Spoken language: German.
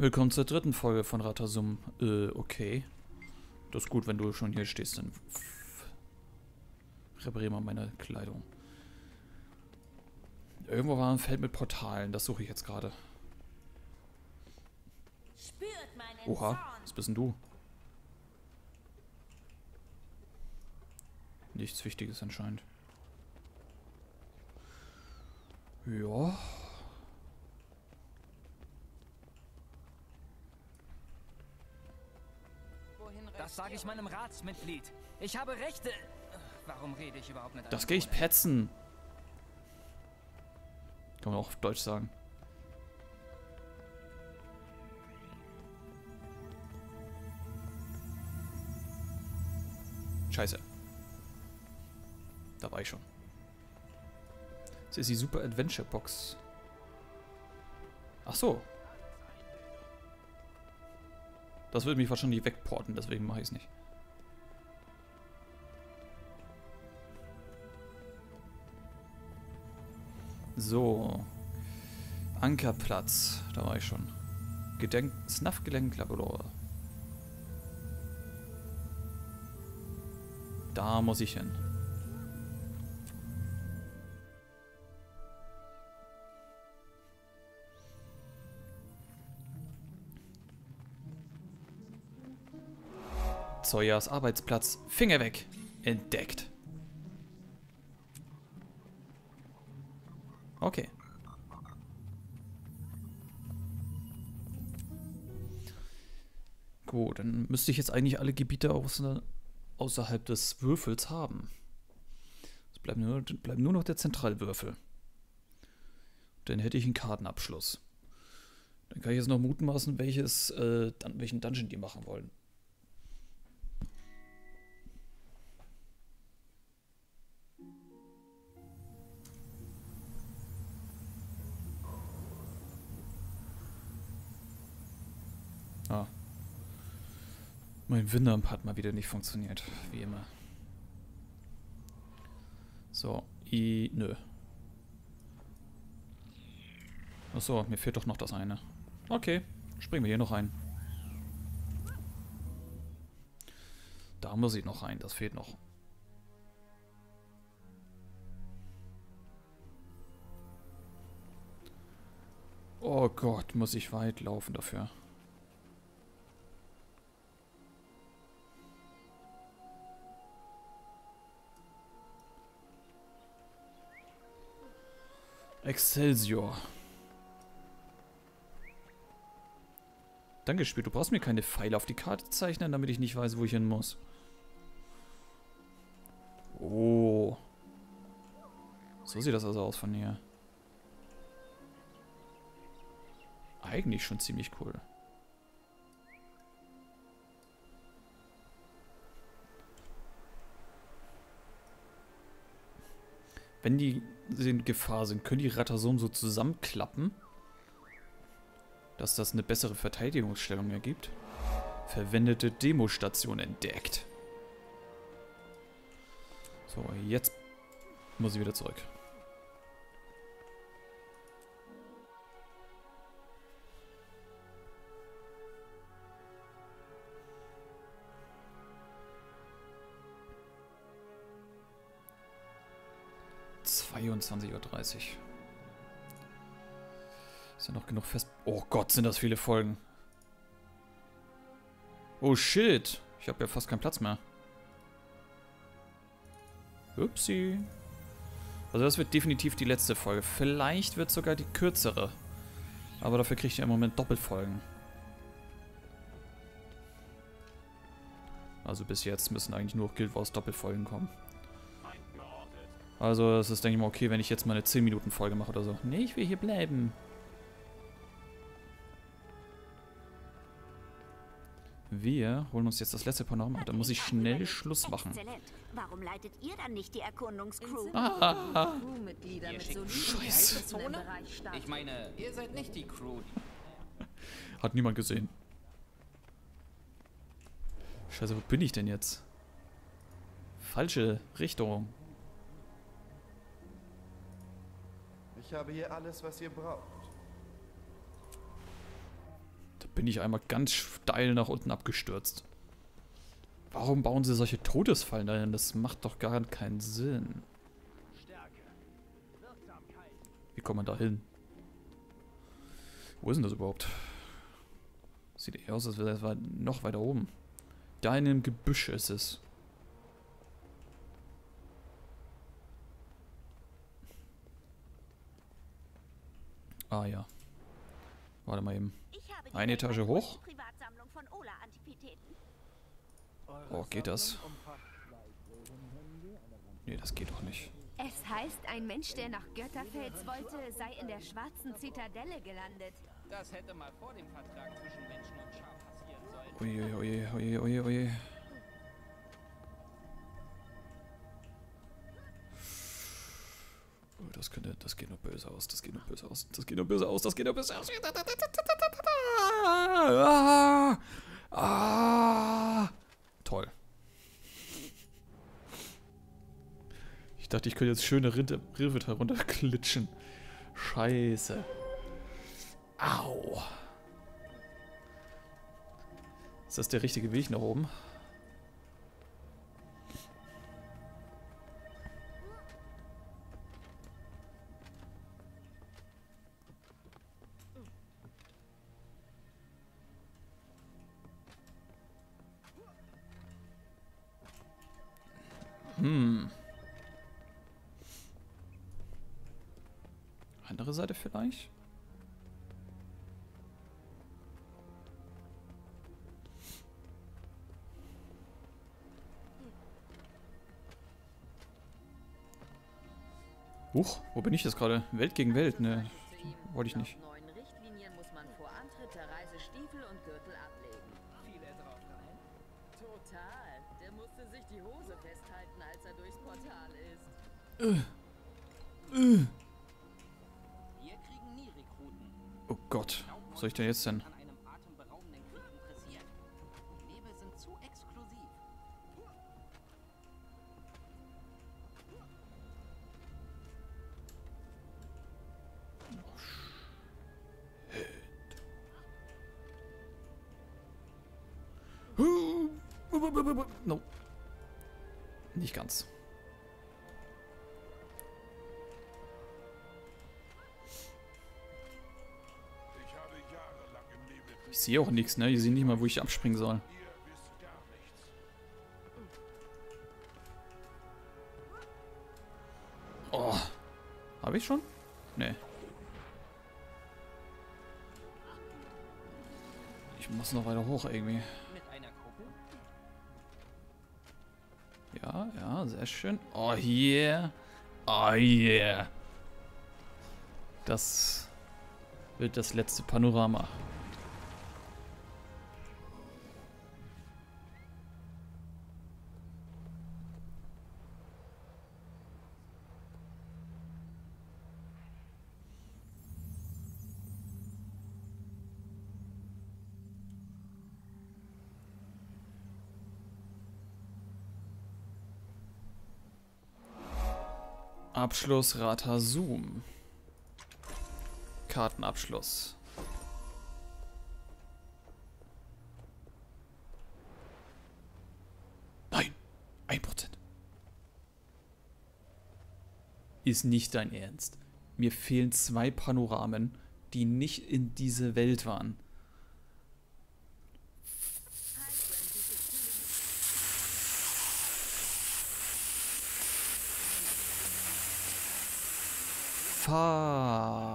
Willkommen zur dritten Folge von Rata Sum. Okay. Das ist gut, wenn du schon hier stehst, dann repariere mal meine Kleidung. Irgendwo war ein Feld mit Portalen, das suche ich jetzt gerade. Oha, was bist denn du? Nichts Wichtiges anscheinend. Ja. Das sage ich meinem Ratsmitglied. Ich habe Rechte. Warum rede ich überhaupt nicht? Das gehe ich petzen. Kann man auch auf Deutsch sagen. Scheiße. Da war ich schon. Das ist die Super Adventure Box. Ach so. Das würde mich wahrscheinlich wegporten, deswegen mache ich es nicht. So. Ankerplatz. Da war ich schon. Snuffgelenk Labor. Da muss ich hin. Sawyers Arbeitsplatz. Finger weg. Entdeckt. Okay. Gut, dann müsste ich jetzt eigentlich alle Gebiete außerhalb des Würfels haben. Es bleibt nur noch der Zentralwürfel. Dann hätte ich einen Kartenabschluss. Dann kann ich jetzt noch mutmaßen, welchen Dungeon die machen wollen. Ah. Mein Windamp hat mal wieder nicht funktioniert, wie immer. So, nö. Achso, mir fehlt doch noch das eine. Okay, springen wir hier noch rein. Da muss ich noch rein, das fehlt noch. Oh Gott, muss ich weit laufen dafür. Excelsior. Danke, Spiel. Du brauchst mir keine Pfeile auf die Karte zeichnen, damit ich nicht weiß, wo ich hin muss. Oh. So sieht das also aus von hier. Eigentlich schon ziemlich cool. Wenn die in Gefahr sind, können die Rata Sum so zusammenklappen, dass das eine bessere Verteidigungsstellung ergibt. Verwendete Demostation entdeckt. So, jetzt muss ich wieder zurück. .30 Uhr. Ist ja noch genug fest... Oh Gott, sind das viele Folgen. Oh shit. Ich habe ja fast keinen Platz mehr. Upsi. Also das wird definitiv die letzte Folge. Vielleicht wird sogar die kürzere. Aber dafür kriegt ihr im Moment Doppelfolgen. Also bis jetzt müssen eigentlich nur Guild Wars Doppelfolgen kommen. Also es ist, denke ich mal, okay, wenn ich jetzt mal eine 10-Minuten-Folge mache oder so. Nee, ich will hier bleiben. Wir holen uns jetzt das letzte Panorama. Da muss ich schnell Schluss machen. Warum leitet ihr dann nicht die Erkundungscrew? Scheiße. Ich meine, ihr seid nicht die Crew. Hat niemand gesehen. Scheiße, wo bin ich denn jetzt? Falsche Richtung. Ich habe hier alles, was ihr braucht. Da bin ich einmal ganz steil nach unten abgestürzt. Warum bauen sie solche Todesfallen dahin? Das macht doch gar keinen Sinn. Wie kommt man da hin? Wo ist denn das überhaupt? Sieht eher aus, als wäre das noch weiter oben. Da in dem Gebüsch ist es. Ah ja. Warte mal eben. Eine Etage hoch. Oh, geht das? Nee, das geht doch nicht. Es heißt, ein Mensch, der nach Götterfels wollte, sei in der Schwarzen Zitadelle gelandet. Das hätte mal vor dem Vertrag zwischen Menschen und Schaf passieren sollen. Oje, oje, oje, oje, oje. Oh, das geht noch böse aus, das geht noch böse aus, das geht noch böse aus, das geht noch böse aus. Ah, ah. Toll. Ich dachte, ich könnte jetzt schöne Rivet herunterklitschen. Scheiße. Au. Ist das der richtige Weg nach oben? Andere Seite vielleicht? Huch, wo bin ich jetzt gerade? Welt gegen Welt, ne? Wollte ich nicht. Oh Gott, was soll ich denn jetzt denn? No. Nicht ganz. Ich sehe auch nichts, ne? Ich sehe nicht mal, wo ich abspringen soll. Oh. Habe ich schon? Nee. Ich muss noch weiter hoch irgendwie. Ja, ja, sehr schön. Oh yeah. Oh yeah. Das wird das letzte Panorama. Abschluss Rata Sum. Kartenabschluss. Nein, 1%. Ist nicht dein Ernst. Mir fehlen 2 Panoramen, die nicht in diese Welt waren.